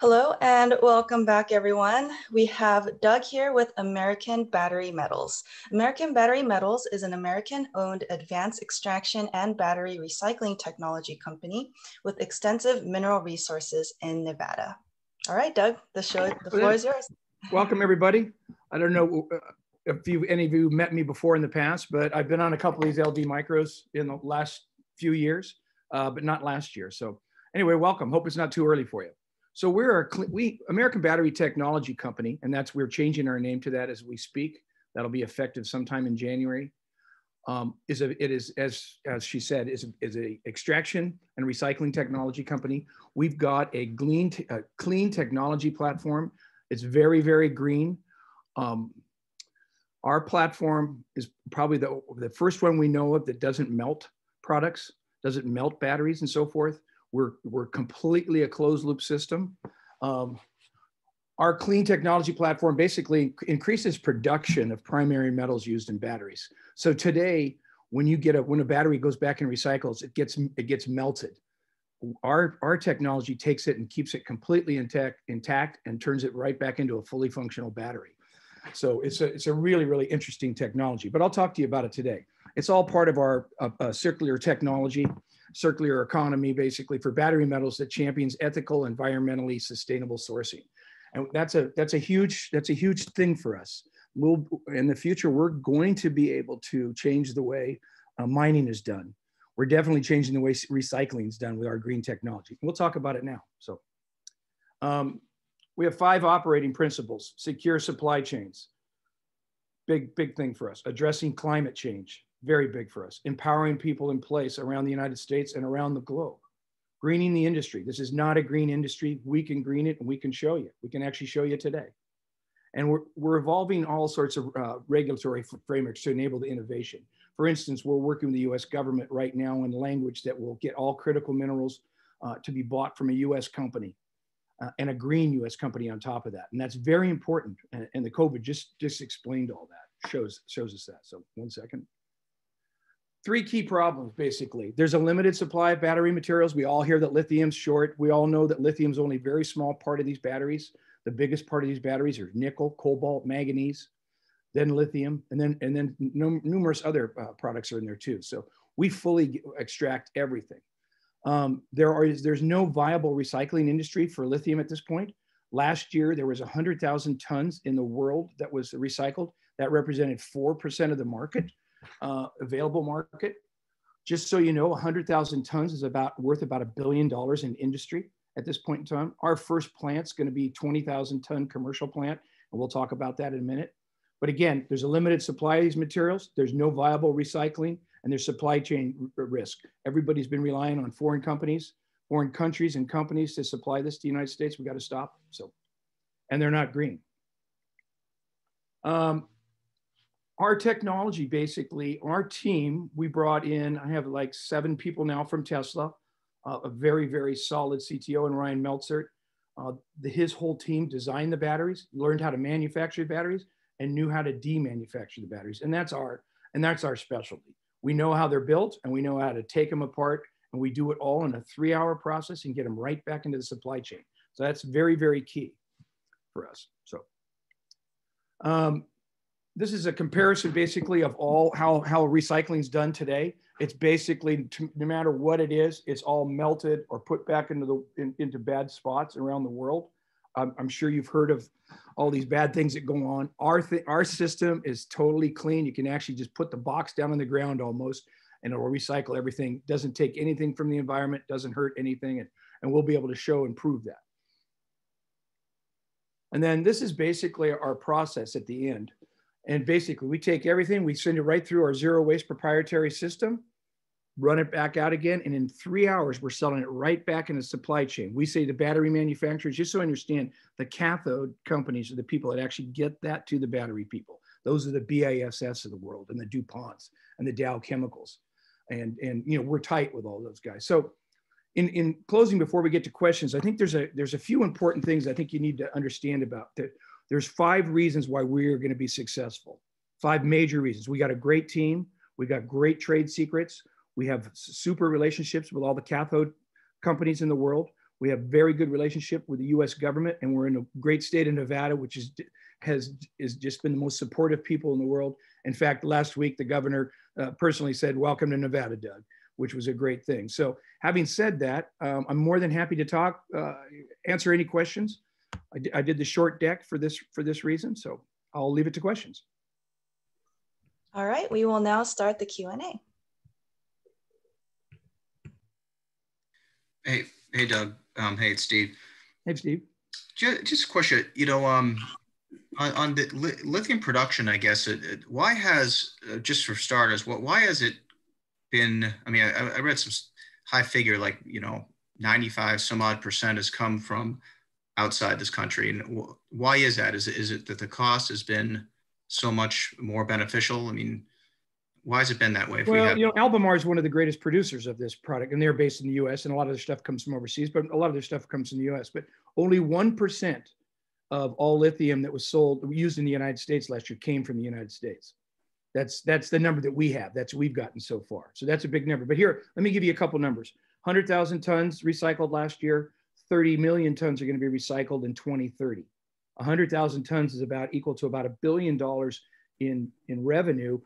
Hello and welcome back, everyone. We have Doug here with American Battery Metals. American Battery Metals is an American-owned advanced extraction and battery recycling technology company with extensive mineral resources in Nevada. All right, Doug, the floor is yours. Welcome, everybody. I don't know if any of you met me before in the past, but I've been on a couple of these LD Micros in the last few years, but not last year. So anyway, welcome. Hope it's not too early for you. So we're American Battery Technology Company, and we're changing our name to that as we speak. That'll be effective sometime in January. As she said, is an extraction and recycling technology company. We've got a clean technology platform. It's very, very green. Our platform is probably the first one we know of that doesn't melt products, doesn't melt batteries and so forth. We're completely a closed loop system. Our clean technology platform basically increases production of primary metals used in batteries. So today, when you get when a battery goes back and recycles, it gets melted. Our technology takes it and keeps it completely intact and turns it right back into a fully functional battery. So it's a really, really interesting technology, but I'll talk to you about it today. It's all part of our circular technology, circular economy, basically, for battery metals that champions ethical, environmentally sustainable sourcing. And that's a huge thing for us. In the future, we're going to be able to change the way mining is done. We're definitely changing the way recycling is done with our green technology. We'll talk about it now. So we have 5 operating principles: secure supply chains. Big thing for us. Addressing climate change, very big for us. Empowering people in place around the United States and around the globe. Greening the industry. This is not a green industry. We can green it and we can show you. We can actually show you today. And we're evolving all sorts of regulatory frameworks to enable the innovation. For instance, we're working with the US government right now in language that will get all critical minerals to be bought from a US company. And a green U.S. company on top of that. And that's very important. And the COVID just explained all that, shows us that. So one second. 3 key problems, basically. There's a limited supply of battery materials. We all hear that lithium's short. We all know that lithium's only a very small part of these batteries. The biggest part of these batteries are nickel, cobalt, manganese, then lithium, and then numerous other products are in there too. So we fully extract everything. There's no viable recycling industry for lithium at this point. Last year, there was 100,000 tons in the world that was recycled. That represented 4% of the market, available market. Just so you know, 100,000 tons is worth about $1 billion in industry at this point in time. Our first plant's gonna be 20,000 ton commercial plant, and we'll talk about that in a minute. But again, there's a limited supply of these materials. There's no viable recycling. And there's supply chain risk. Everybody's been relying on foreign countries and companies to supply this to the United States. We got to stop. So, and they're not green. Our technology, basically, our team, we brought in, I have like 7 people now from Tesla, a very, very solid CTO and Ryan Meltzer. His whole team designed the batteries, learned how to manufacture batteries, and knew how to demanufacture the batteries. And that's our specialty. We know how they're built and we know how to take them apart, and we do it all in a 3-hour process and get them right back into the supply chain. So that's very, very key for us. So this is a comparison basically of how recycling is done today. It's basically, no matter what it is, it's all melted or put back into bad spots around the world. I'm sure you've heard of all these bad things that go on. Our system is totally clean. You can actually just put the box down on the ground almost, and it will recycle everything. Doesn't take anything from the environment, doesn't hurt anything, and we'll be able to show and prove that. And then this is basically our process at the end. And basically we take everything, we send it right through our zero waste proprietary system, run it back out again, and in 3 hours, we're selling it right back in the supply chain. We say the battery manufacturers, just so I understand, the cathode companies are the people that actually get that to the battery people. Those are the BASFs of the world, and the DuPonts, and the Dow Chemicals. And you know, we're tight with all those guys. So in closing, before we get to questions, I think there's a few important things I think you need to understand about that. There's 5 reasons why we're gonna be successful. 5 major reasons. We got a great team. We got great trade secrets. We have super relationships with all the cathode companies in the world. We have very good relationship with the U.S. government, and we're in a great state of Nevada, which has just been the most supportive people in the world. In fact, last week, the governor personally said, "Welcome to Nevada, Doug," which was a great thing. So having said that, I'm more than happy to talk, answer any questions. I did the short deck for this reason, so I'll leave it to questions. All right, we will now start the Q&A. Hey, Doug. Hey, it's Steve. Hey, Steve. Just a question. You know, on the lithium production, I guess, why has, just for starters, why has it been, I mean, I read some high figure, like, you know, 95% some odd has come from outside this country. And why is that? Is it that the cost has been so much more beneficial? I mean, why has it been that way? You know, Albemarle is one of the greatest producers of this product, and they're based in the U.S., and a lot of their stuff comes from overseas, but a lot of their stuff comes from the U.S., but only 1% of all lithium that was used in the United States last year came from the United States. That's the number that we have. That's what we've gotten so far. So that's a big number. But here, let me give you a couple numbers. 100,000 tons recycled last year, 30 million tons are going to be recycled in 2030. 100,000 tons is about equal to about $1 billion in revenue.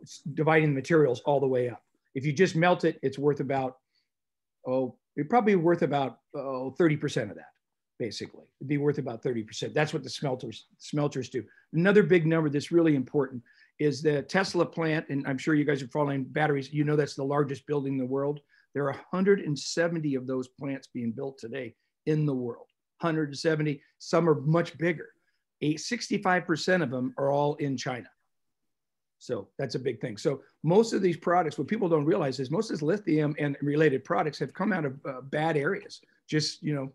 It's dividing the materials all the way up. If you just melt it, it's worth about, it's probably worth about 30% of that, basically. It'd be worth about 30%. That's what the smelters do. Another big number that's really important is the Tesla plant, and I'm sure you guys are following batteries. You know that's the largest building in the world. There are 170 of those plants being built today in the world, 170. Some are much bigger. 65% of them are all in China. So that's a big thing. So most of these products, what people don't realize is most of this lithium and related products have come out of bad areas. Just, you know,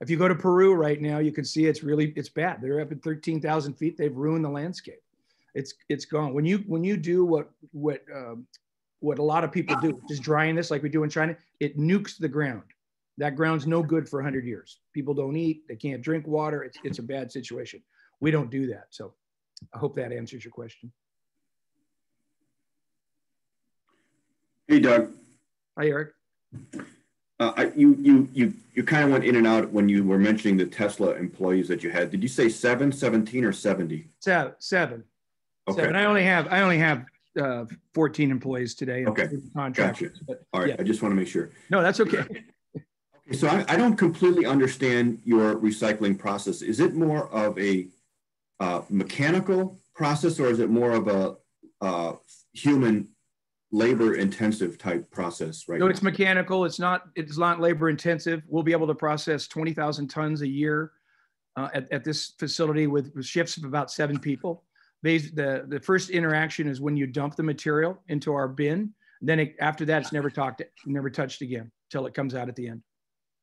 if you go to Peru right now, you can see it's bad. They're up at 13,000 feet. They've ruined the landscape. It's gone. When you do what a lot of people do, just drying this like we do in China, it nukes the ground. That ground's no good for 100 years. People don't eat. They can't drink water. It's a bad situation. We don't do that. So I hope that answers your question. Hey, Doug. Hi, Eric. You kind of went in and out when you were mentioning the Tesla employees that you had. Did you say 7, 17, or 70? 7. Okay. 7. I only have 14 employees today. Okay. Contractors. Gotcha. But, all right. Yeah. I just want to make sure. No, that's okay. Okay. So I don't completely understand your recycling process. Is it more of a mechanical process, or is it more of a human labor intensive type process right now? No, it's mechanical. It's not labor intensive. We'll be able to process 20,000 tons a year at this facility with shifts of about 7 people. The first interaction is when you dump the material into our bin. Then after that, it's never touched again till it comes out at the end.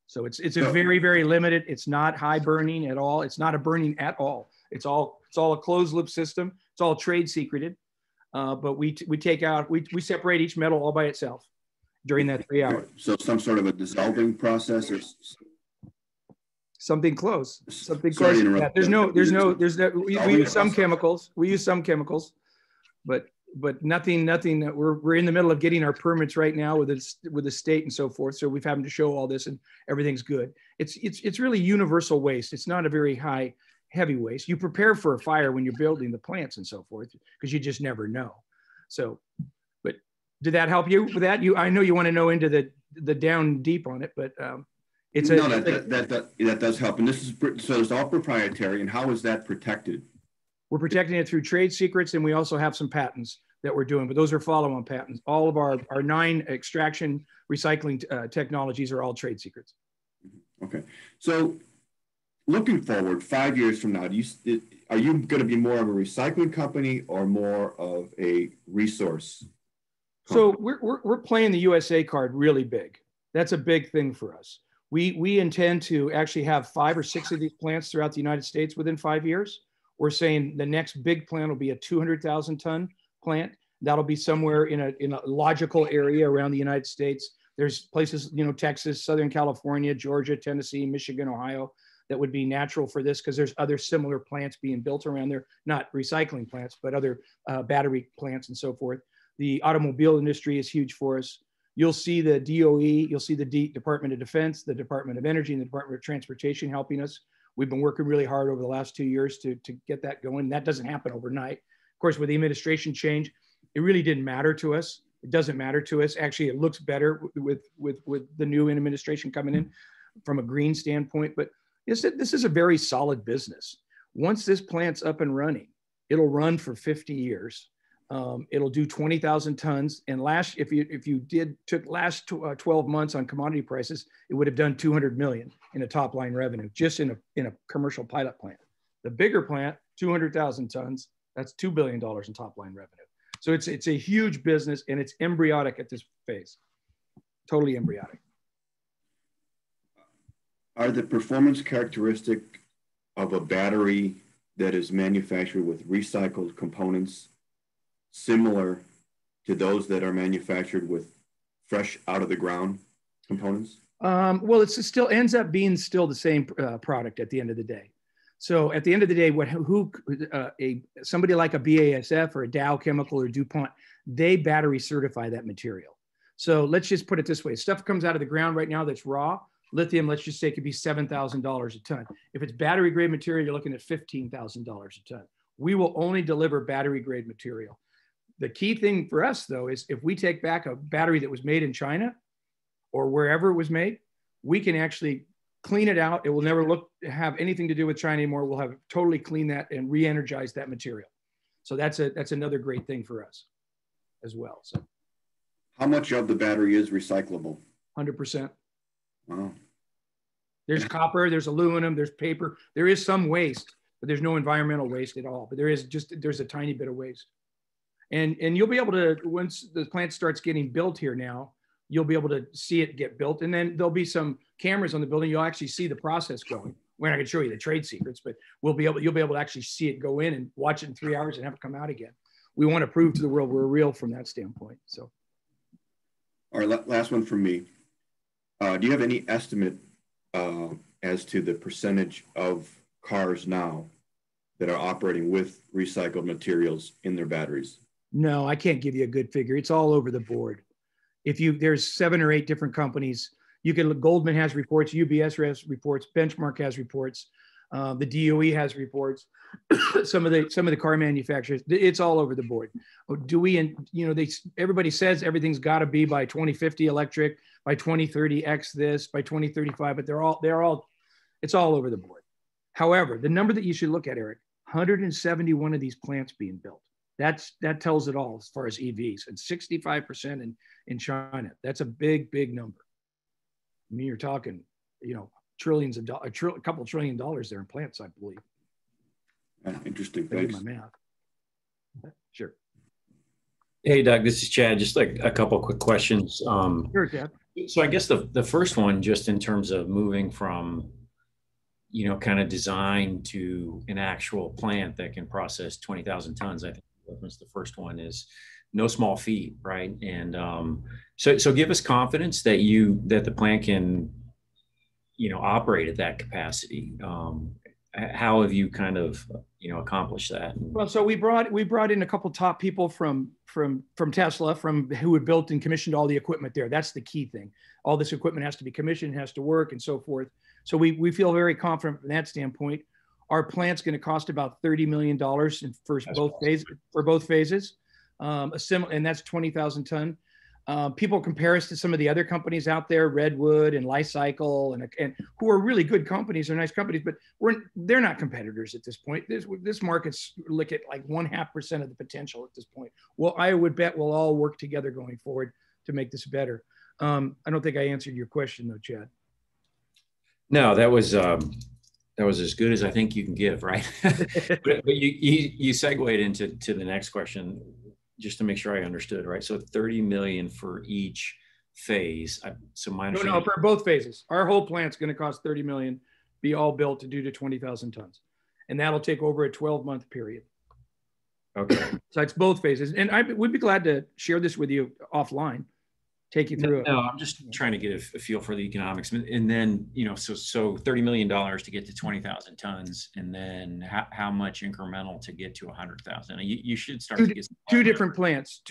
So it's a very, very limited. It's not high burning at all. It's not a burning at all. It's all a closed loop system. It's all trade secreted. But we separate each metal all by itself during that 3 hours. So some sort of a dissolving process or something close. Something close. Yeah, there's no. We use some chemicals. But nothing. That we're in the middle of getting our permits right now with the state and so forth. So we've having to show all this and everything's good. It's really universal waste. It's not a very heavy waste. You prepare for a fire when you're building the plants and so forth, because you just never know. So, but did that help you with that? I know you want to know into the down deep on it, but it's no, that does help. And this is, so it's all proprietary. And how is that protected? We're protecting it through trade secrets. And we also have some patents that we're doing, but those are follow-on patents. All of our 9 extraction recycling technologies are all trade secrets. Okay. So, looking forward 5 years from now, are you going to be more of a recycling company or more of a resource company? So we're playing the USA card really big. That's a big thing for us. We intend to actually have 5 or 6 of these plants throughout the United States within 5 years. We're saying the next big plant will be a 200,000 ton plant. That'll be somewhere in a logical area around the United States. There's places, you know, Texas, Southern California, Georgia, Tennessee, Michigan, Ohio, that would be natural for this, because there's other similar plants being built around there, not recycling plants, but other battery plants and so forth. The automobile industry is huge for us. You'll see the DOE, you'll see the Department of Defense, the Department of Energy, and the Department of Transportation helping us. We've been working really hard over the last 2 years to get that going. That doesn't happen overnight. Of course, with the administration change, it really didn't matter to us. It doesn't matter to us. Actually, it looks better with the new administration coming in from a green standpoint, but this is a very solid business. Once this plant's up and running, it'll run for 50 years. It'll do 20,000 tons. And if you took last 12 months on commodity prices, it would have done 200 million in a top line revenue, just in a commercial pilot plant. The bigger plant, 200,000 tons, that's $2 billion in top line revenue. So it's a huge business, and it's embryonic at this phase, totally embryonic. Are the performance characteristic of a battery that is manufactured with recycled components similar to those that are manufactured with fresh out of the ground components? Well, it still ends up being still the same product at the end of the day. So at the end of the day, somebody like a BASF or a Dow Chemical or DuPont, they battery certify that material. So let's just put it this way. Stuff comes out of the ground right now that's raw. Lithium, let's just say, could be $7,000 a ton. If it's battery grade material, you're looking at $15,000 a ton. We will only deliver battery grade material. The key thing for us, though, is if we take back a battery that was made in China or wherever it was made, we can actually clean it out. It will never have anything to do with China anymore. We'll have totally clean that and re-energize that material. So that's another great thing for us as well. So, how much of the battery is recyclable? 100%. Wow. There's copper, there's aluminum, there's paper. There is some waste, but there's no environmental waste at all. But there's a tiny bit of waste. And you'll be able to, once the plant starts getting built here now, you'll be able to see it get built. And then there'll be some cameras on the building. You'll actually see the process going. We're not gonna show you the trade secrets, but you'll be able to actually see it go in and watch it in 3 hours and have it come out again. We want to prove to the world we're real from that standpoint, so. All right, last one from me. Do you have any estimate as to the percentage of cars now that are operating with recycled materials in their batteries? No, I can't give you a good figure. It's all over the board. There's 7 or 8 different companies. You can look, Goldman has reports, UBS has reports, Benchmark has reports, the DOE has reports. some of the car manufacturers. It's all over the board. Everybody says everything's got to be by 2050 electric, by 2030 X this, by 2035, but it's all over the board. However, the number that you should look at, Eric, 171 of these plants being built. That tells it all as far as EVs, and 65% in China. That's a big number. I mean, you're talking, trillions of dollars, a couple trillion dollars there in plants, I believe. Interesting. Thanks. I did my math. Sure. Hey, Doug, this is Chad. Just like a couple quick questions. Sure, Chad. So I guess the first one, just in terms of moving from, kind of design to an actual plant that can process 20,000 tons. I think the first one is no small feat, right? And so give us confidence that the plant can, operate at that capacity. How have you kind of, accomplished that? Well, so we brought in a couple top people from Tesla, who had built and commissioned all the equipment there. That's the key thing. All this equipment has to be commissioned, has to work, and so forth. So we feel very confident from that standpoint. Our plant's going to cost about $30 million for both phases, and that's 20,000 ton. People compare us to some of the other companies out there, Redwood and Li-Cycle, and who are really good companies, they're nice companies, but they're not competitors at this point. This market's look at like 0.5% of the potential at this point. Well, I would bet we'll all work together going forward to make this better. I don't think I answered your question though, Chad. No, that was as good as I think you can give, right? But you segued into the next question, just to make sure I understood, right? So 30 million for each phase. No, for both phases. Our whole plant's going to cost 30 million, be all built to do to 20,000 tons, and that'll take over a 12-month period. Okay. So it's both phases, and I would be glad to share this with you offline. take you through it. No, I'm just trying to get a feel for the economics. And then, you know, so $30 million to get to 20,000 tons, and then how much incremental to get to 100,000? You should start to get some two different plants.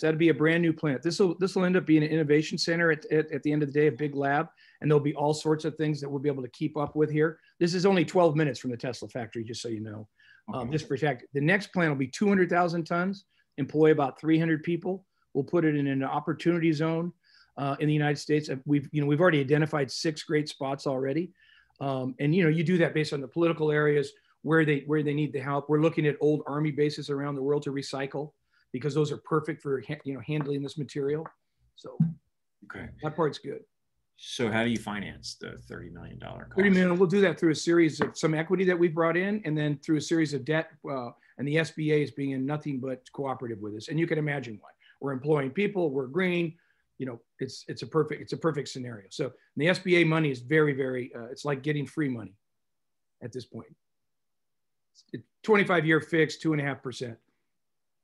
That'd be a brand new plant. This will end up being an innovation center at the end of the day, a big lab, and there'll be all sorts of things that we'll be able to keep up with here. This is only 12 minutes from the Tesla factory, just so you know. Okay. Just protect. The next plant will be 200,000 tons, employ about 300 people. We'll put it in an opportunity zone in the United States. We've already identified 6 great spots already, and you do that based on the political areas where they need the help. We're looking at old army bases around the world to recycle, because those are perfect for handling this material. So okay, that part's good. So how do you finance the $30 million cost? $30 million. We'll do that through a series of some equity that we brought in, and then through a series of debt. And the SBA is being nothing but cooperative with us, and you can imagine why. We're employing people, we're green, it's a perfect scenario. So the SBA money is very, very, it's like getting free money at this point. 25-year fixed, 2.5%.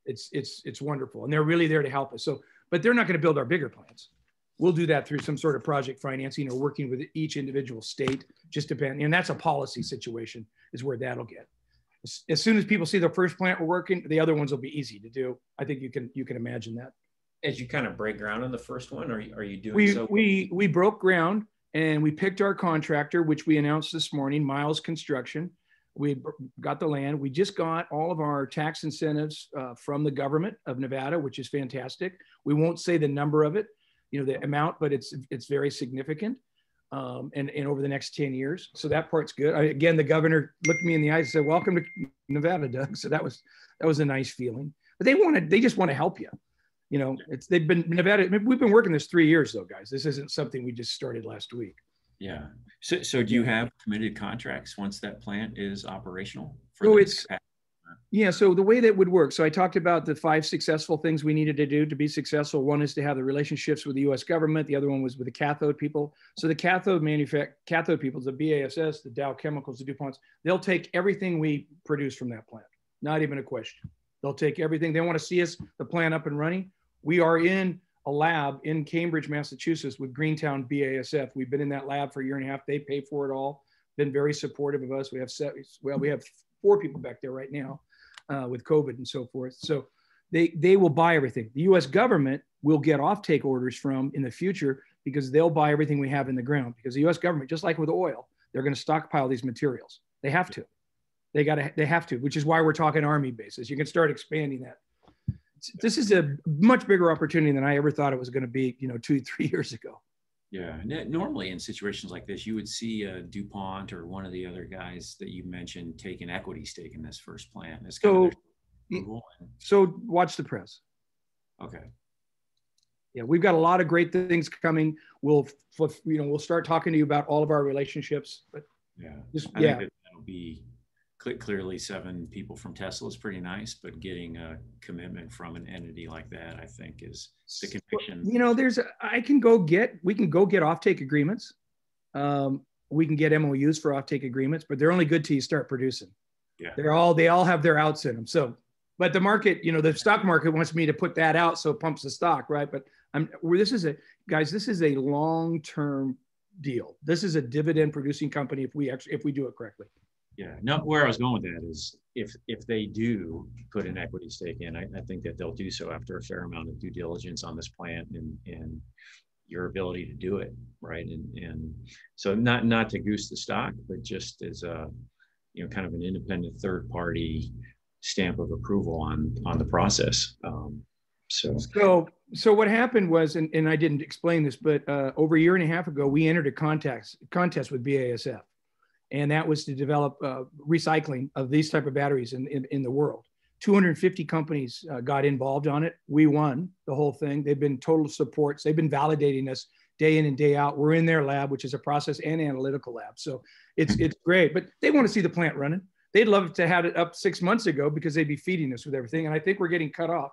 It's wonderful. And they're really there to help us. So, but they're not gonna build our bigger plants. We'll do that through some sort of project financing or working with each individual state, just depending, and that's a policy situation is where that'll get. As soon as people see the first plant we're working, the other ones will be easy to do. I think you can imagine that. As you kind of break ground on the first one, are you doing so? We broke ground and we picked our contractor, which we announced this morning, Miles Construction. We got the land. We just got all of our tax incentives from the government of Nevada, which is fantastic. We won't say the number of it, the amount, but it's very significant. And over the next 10 years. So that part's good. Again, the governor looked me in the eyes and said, welcome to Nevada, Doug. So that was a nice feeling, but they just want to help you. We've been working this 3 years though, guys. This isn't something we just started last week. Yeah. So do you have committed contracts once that plant is operational? So the way that would work. So I talked about the 5 successful things we needed to do to be successful. One is to have the relationships with the U.S. government. The other one was with the cathode people. So the cathode people, the BASF, the Dow Chemicals, the DuPonts, they'll take everything we produce from that plant. Not even a question. They'll take everything. They want to see us, the plant up and running. We are in a lab in Cambridge, Massachusetts with Greentown BASF. We've been in that lab for a 1.5 years. They pay for it all. Been very supportive of us. We have 4 people back there right now with COVID and so forth. So they will buy everything. The US government will get offtake orders from in the future, because they'll buy everything we have in the ground, because the US government, just like with oil, they're going to stockpile these materials. They have to. They have to, which is why we're talking army bases. You can start expanding that. This is a much bigger opportunity than I ever thought it was going to be, 2-3 years ago. Yeah, normally in situations like this, you would see DuPont or one of the other guys that you mentioned take an equity stake in this first plant. So watch the press. Okay. Yeah, we've got a lot of great things coming. We'll start talking to you about all of our relationships. But yeah, I think that'll be clearly 7 people from Tesla is pretty nice, but getting a commitment from an entity like that, I think, is the conviction. We can go get offtake agreements. We can get MOUs for offtake agreements, but they're only good till you start producing. Yeah, they all have their outs in them. So, but the market, the stock market wants me to put that out, so it pumps the stock, right? But this is a long-term deal. This is a dividend-producing company if we do it correctly. Yeah, where I was going with that is if they do put an equity stake in, I think that they'll do so after a fair amount of due diligence on this plant and your ability to do it, right? And so not to goose the stock, but just as a, kind of an independent third party stamp of approval on the process. So what happened was, and I didn't explain this, but over a 1.5 years ago, we entered a contest with BASF. And that was to develop recycling of these type of batteries in the world. 250 companies got involved on it. We won the whole thing. They've been total supports. They've been validating us day in and day out. We're in their lab, which is a process and analytical lab. So it's great, but they want to see the plant running. They'd love to have it up 6 months ago, because they'd be feeding us with everything. And I think we're getting cut off.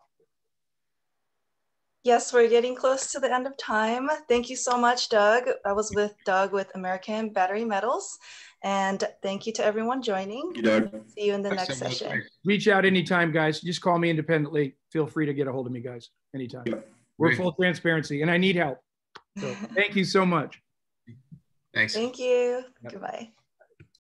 Yes, we're getting close to the end of time. Thank you so much, Doug. I was with Doug with American Battery Metals. And thank you to everyone joining. See you in the next session. Reach out anytime, guys. Just call me independently. Feel free to get a hold of me, guys, anytime. Yeah. We're Great. Full transparency, and I need help. So thank you so much. Thanks. Thank you. Yep. Goodbye.